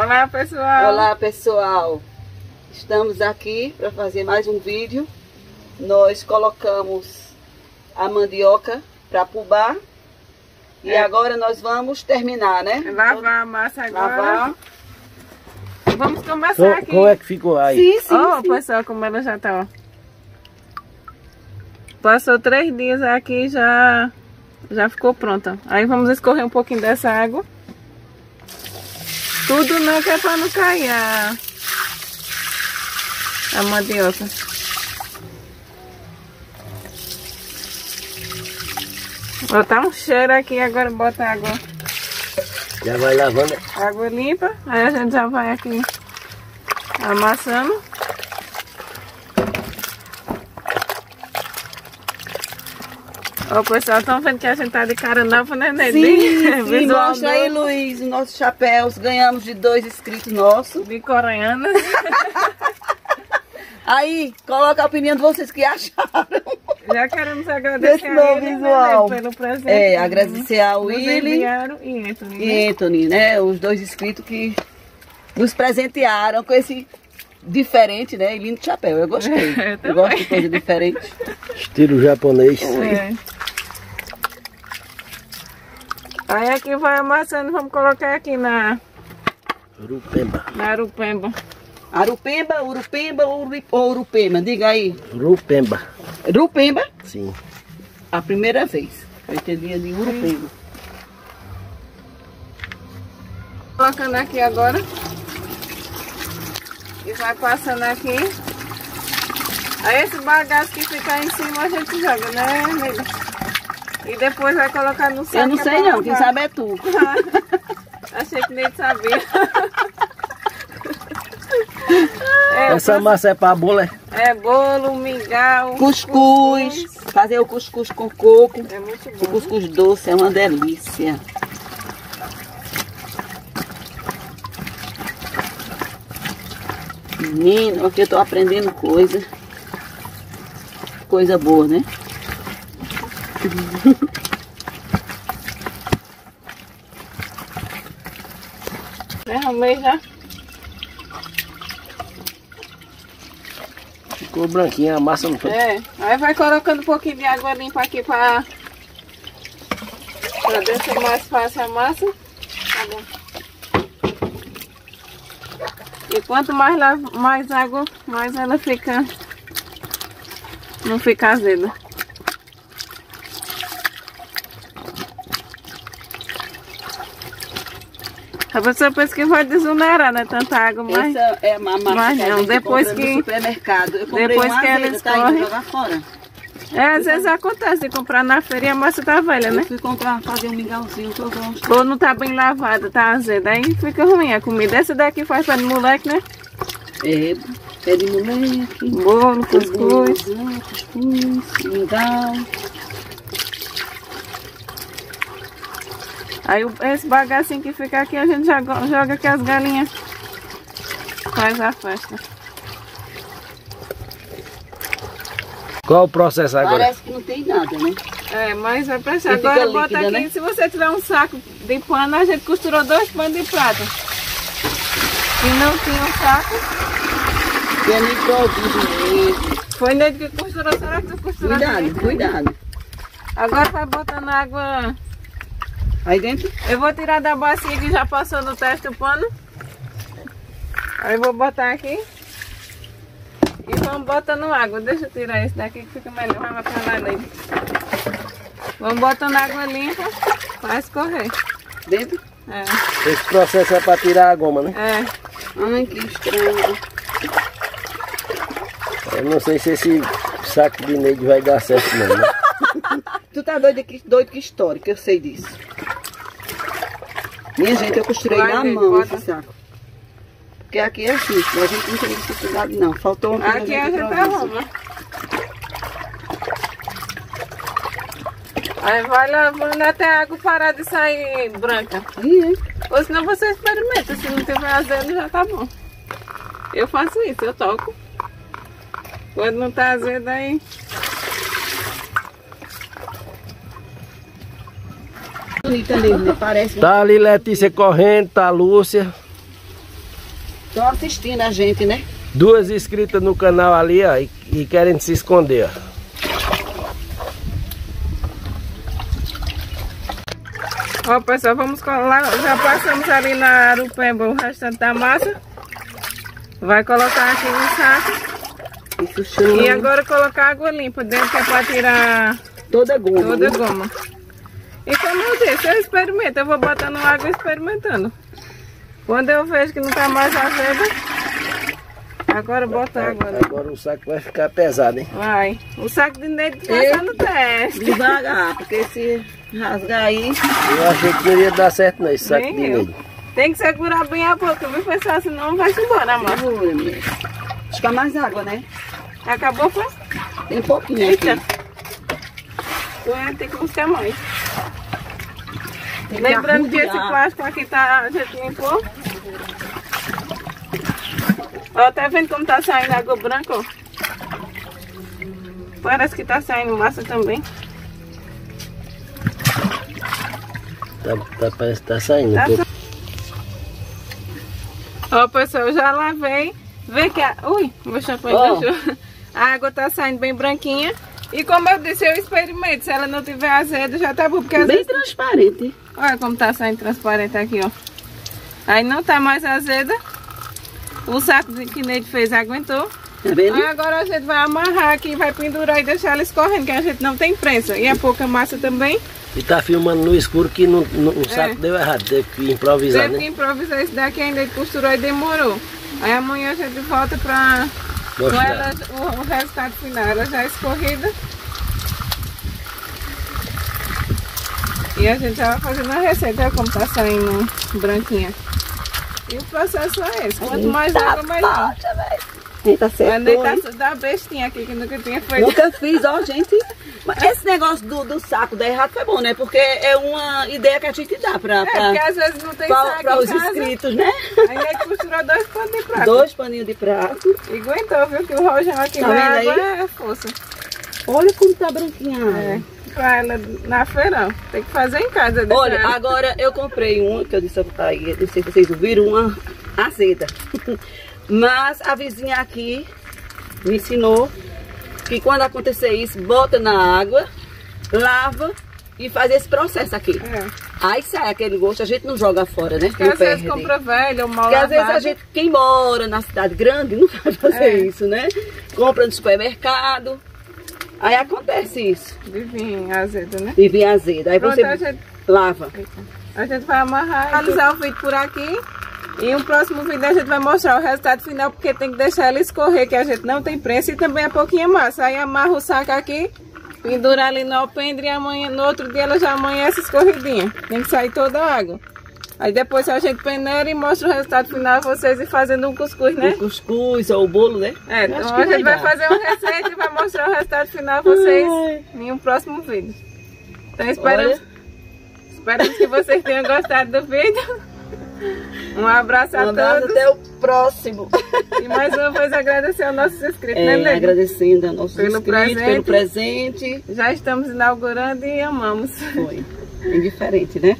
Olá, pessoal! Olá, pessoal! Estamos aqui para fazer mais um vídeo. Nós colocamos a mandioca para pubar. E agora nós vamos terminar, né? Lavar a massa agora. Lavar. Vamos começar aqui. Como é que ficou aí? Sim. Pessoal, como ela já tá, ó. Passou 3 dias aqui, já ficou pronta. Aí vamos escorrer um pouquinho dessa água. Tudo não, que é pra não cair a mandioca. Botar um cheiro aqui, agora bota água. Já vai lavando. Água limpa, aí a gente já vai aqui amassando. Ó, pessoal, estão vendo que a gente tá de cara nova, né, Neide? Sim, mostra aí, Luiz, os nossos chapéus. Ganhamos de 2 inscritos nossos. De coreana. Aí, coloca a opinião de vocês que acharam. Já queremos agradecer a eles, né, pelo presente. É, agradecer a Willi e Anthony. E Anthony, né? Os 2 inscritos que nos presentearam com esse diferente, né? E lindo chapéu. Eu gostei. Eu gosto de coisa diferente. Estilo japonês. É. Aí aqui vai amassando, vamos colocar aqui na urupemba. Na urupemba. Arupemba, urupemba ou urupema? Diga aí. Urupemba. Urupemba? Sim. A primeira vez. Eu entendi ali urupemba. Colocando aqui agora. E vai passando aqui. Aí esse bagaço que fica em cima a gente joga, né, amiga? E depois vai colocar no saco. Eu não sei não, quem sabe é tu. Achei que nem sabia. Essa massa é pra bolo, é? É bolo, mingau, cuscuz. Fazer o cuscuz com coco. É muito bom. O cuscuz doce é uma delícia. Menino, aqui eu tô aprendendo coisa boa, né? Derramei já. Ficou branquinha, a massa não foi. É, aí vai colocando um pouquinho de água limpa aqui pra descer mais fácil a massa. Tá bom. E quanto mais água, mais ela fica, não fica azeda. A pessoa pensa que vai desonerar, né? Tanta água, mas essa é uma massa, mas não, depois que no supermercado. Eu comprei depois uma que ela escorre, tá fora. É, às vezes acontece de comprar na feira e a massa tá velha, né? Eu fui comprar, fazer um mingauzinho que eu gosto. Ou não tá bem lavada, tá azeda, aí fica ruim a comida. Essa daqui faz pé de moleque, né? É, pé de moleque. Bolo, cuscuz. Mingau. Aí esse bagacinho que fica aqui, a gente joga aqui as galinhas. Faz a festa. Qual o processo agora? Parece que não tem nada, né? É, mas vai prestar. Agora líquida, bota aqui, né? Se você tirar um saco de pano, a gente costurou 2 panos de prata. E não tinha um saco. E a gente produziu. Foi Neide que costurou, será que tu costurou? Cuidado. Agora vai botando água aí dentro. Eu vou tirar da bacia que já passou no teste o pano. Aí vou botar aqui. E vamos botando água. Deixa eu tirar esse daqui que fica melhor. Vai pra lá dentro. Vamos botando água limpa para escorrer. Dentro? É. Esse processo é para tirar a goma, né? É. Ai, que estranho. Eu não sei se esse saco de Neide vai dar certo mesmo, né? Tu tá doido que história, que eu sei disso. Minha gente, eu costurei na mão esse saco. Porque aqui é assim, a gente não tem dificuldade não. Faltou um pouco de arruma. Aí vai lavando até a água parar de sair branca. Ou senão você experimenta, se não tiver azedo já tá bom. Eu faço isso, eu toco. Quando não tá azedo aí... Bonita mesmo, parece. Tá ali Letícia correndo, tá a Lúcia. Estão assistindo a gente, né? Duas inscritas no canal ali, ó, e querem se esconder, ó. Ó, pessoal, vamos colar. Já passamos ali na Arupemba o restante da massa. Vai colocar aqui no saco. Isso, chama. E agora colocar água limpa dentro, que é pra tirar toda a goma. Toda, né? Goma. E como eu disse, eu experimento. Eu vou botando água e experimentando. Quando eu vejo que não tá mais azeda, agora bota água. Agora o saco vai ficar pesado, hein? Vai. O saco de Neide tá no teste. Devagar, porque se rasgar aí. Eu achei que não ia dar certo, não, esse saco de Neide. Tem que segurar bem a boca, viu, pessoal? Senão vai se embora, amor. Acho que há mais água, né? Acabou, foi? Tem pouquinho. Eita. Aqui. Então tem que buscar mais. Tem lembrando que esse plástico aqui tá, a gente limpou. Ó, tá vendo como tá saindo água branca, ó? Parece que tá saindo massa também. Parece que tá saindo. Tá saindo. Ó, pessoal, eu já lavei. Vê que a... Ui, meu chapéu deixou. A água tá saindo bem branquinha. E como eu disse, eu experimento. Se ela não tiver azeda, já tá bom. Porque bem transparente. Olha como tá saindo transparente aqui, ó. Aí não tá mais azeda. O saco que Neide fez aguentou. Tá vendo? Aí agora a gente vai amarrar aqui, vai pendurar e deixar ela escorrendo, que a gente não tem prensa. E a pouca massa também. E tá filmando no escuro que o saco deu errado, teve que improvisar, né? Teve que improvisar esse daqui, ainda costurou e demorou. Aí amanhã a gente volta pra... com ela, o resultado final, ela já escorrida. E a gente já vai fazendo a receita, olha como tá saindo branquinha. E o processo é esse, quanto mais água, mais água. A Neide tá da bestinha aqui, que nunca tinha feito. Nunca fiz, ó, gente. Mas esse negócio do saco dar errado foi bom, né? Porque é uma ideia que a gente dá porque às vezes não tem saco pra os inscritos, né? Aí é que costurou 2 panos de prato. 2 paninhos de prato. E aguentou, viu? Que o Rogério aqui na água é força. Olha como tá branquinha. É. Pra ela na feira, tem que fazer em casa. Olha, agora eu comprei uma, que eu disse aí, não sei se vocês ouviram, uma azeda. Mas a vizinha aqui me ensinou que quando acontecer isso, bota na água, lava e faz esse processo aqui. É. Aí sai aquele gosto, a gente não joga fora, né? Porque às vezes compra velho ou mal lavado. Às vezes a gente, quem mora na cidade grande, não vai fazer isso, né? Compra no supermercado, aí acontece isso. De vinho azedo, né? De vinho azedo. Aí pronto, você lava. A gente vai amarrar e finalizar o vídeo por aqui. E no próximo vídeo a gente vai mostrar o resultado final, porque tem que deixar ela escorrer, que a gente não tem prensa, e também é pouquinha massa. Aí amarra o saco aqui, pendura ali no alpendre e amanhã, no outro dia ela já amanhece escorridinha. Tem que sair toda a água. Aí depois a gente peneira e mostra o resultado final a vocês, e fazendo um cuscuz, né? Um cuscuz ou o bolo, né? É, então a gente vai fazer uma receita e vai mostrar o resultado final a vocês em um próximo vídeo. Então esperamos que vocês tenham gostado do vídeo. Um abraço a todos. Até o próximo. E mais uma vez agradecer aos nossos inscritos, né, Neide? Agradecendo aos nossos inscritos pelo presente. Já estamos inaugurando e amamos. Foi. Indiferente, né?